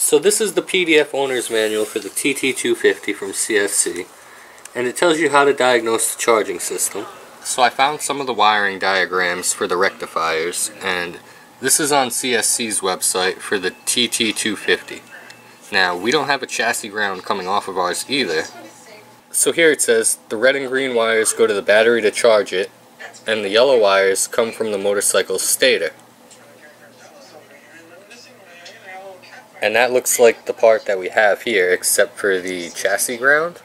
So this is the PDF owner's manual for the TT250 from CSC, and it tells you how to diagnose the charging system. So I found some of the wiring diagrams for the rectifiers, and this is on CSC's website for the TT250. Now, we don't have a chassis ground coming off of ours either, so here it says the red and green wires go to the battery to charge it, and the yellow wires come from the motorcycle's stator. And that looks like the part that we have here, except for the chassis ground.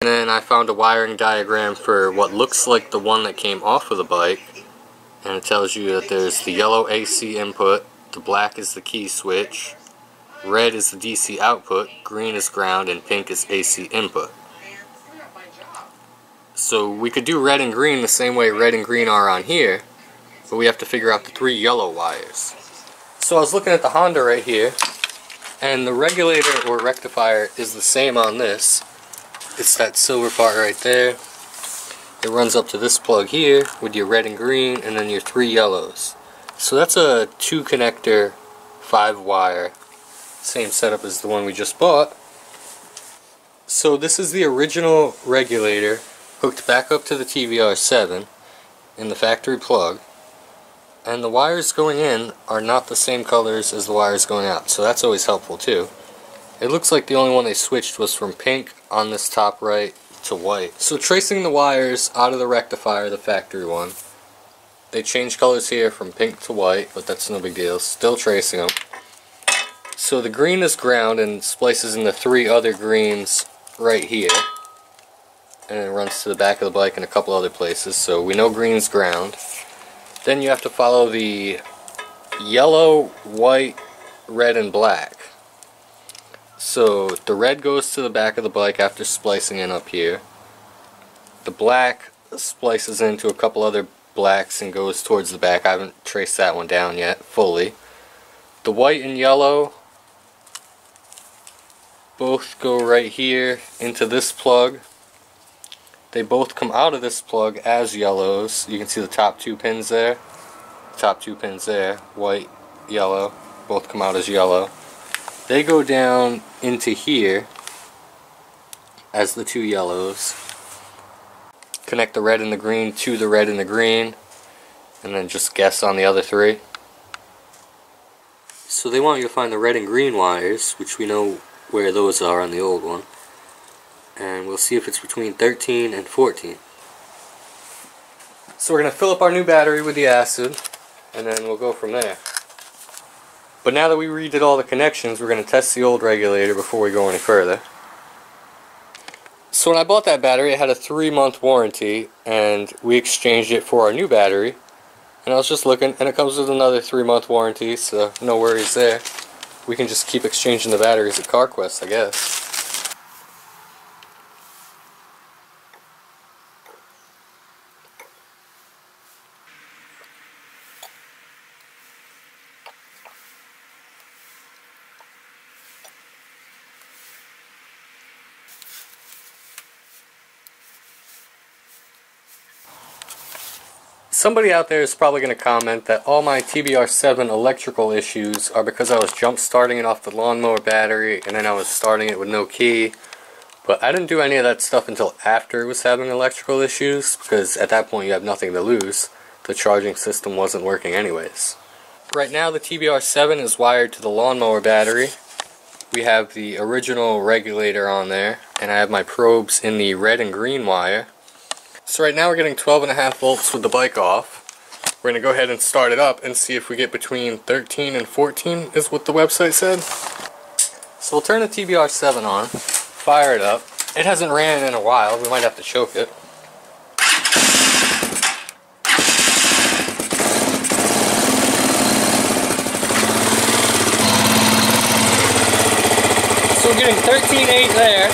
And then I found a wiring diagram for what looks like the one that came off of the bike. And it tells you that there's the yellow AC input, the black is the key switch, red is the DC output, green is ground, and pink is AC input. So we could do red and green the same way red and green are on here, but we have to figure out the three yellow wires. So I was looking at the Honda right here, and the regulator or rectifier is the same on this. It's that silver part right there. It runs up to this plug here with your red and green and then your three yellows. So that's a 2-connector, 5-wire, same setup as the one we just bought. So this is the original regulator hooked back up to the TBR7 in the factory plug. And the wires going in are not the same colors as the wires going out, so that's always helpful too. It looks like the only one they switched was from pink on this top right to white. So tracing the wires out of the rectifier, the factory one, they changed colors here from pink to white, but that's no big deal, still tracing them. So the green is ground and splices into three other greens right here. And it runs to the back of the bike and a couple other places, so we know green's ground. Then you have to follow the yellow, white, red, and black. So the red goes to the back of the bike after splicing in up here. The black splices into a couple other blacks and goes towards the back. I haven't traced that one down yet fully. The white and yellow both go right here into this plug. They both come out of this plug as yellows. You can see the top two pins there. White, yellow, both come out as yellow. They go down into here as the two yellows. Connect the red and the green to the red and the green, and then just guess on the other three. So they want you to find the red and green wires, which we know where those are on the old one. And we'll see if it's between 13 and 14. So we're going to fill up our new battery with the acid, and then we'll go from there. But now that we redid all the connections, we're going to test the old regulator before we go any further. So when I bought that battery, it had a 3-month warranty, and we exchanged it for our new battery. And I was just looking, and it comes with another 3-month warranty, so no worries there. We can just keep exchanging the batteries at CarQuest, I guess. Somebody out there is probably going to comment that all my TBR7 electrical issues are because I was jump starting it off the lawnmower battery and then I was starting it with no key. But I didn't do any of that stuff until after it was having electrical issues, because at that point you have nothing to lose. The charging system wasn't working anyways. Right now the TBR7 is wired to the lawnmower battery. We have the original regulator on there, and I have my probes in the red and green wire. So right now we're getting 12.5 volts with the bike off. We're going to go ahead and start it up and see if we get between 13 and 14 is what the website said. So we'll turn the TBR7 on, fire it up. It hasn't ran in a while, we might have to choke it. So we're getting 13.8 there.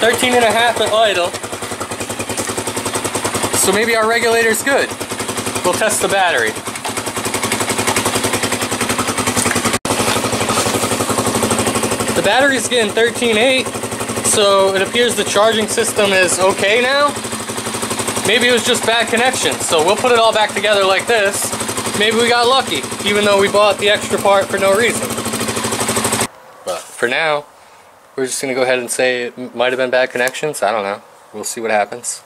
Thirteen and a half at idle. So maybe our regulator's good. We'll test the battery. The battery's getting 13.8, so it appears the charging system is okay now. Maybe it was just bad connection. So we'll put it all back together like this. Maybe we got lucky, even though we bought the extra part for no reason. But for now, we're just gonna go ahead and say it might have been bad connections. I don't know. We'll see what happens.